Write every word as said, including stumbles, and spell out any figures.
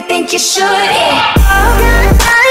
think you should. Yeah. Oh,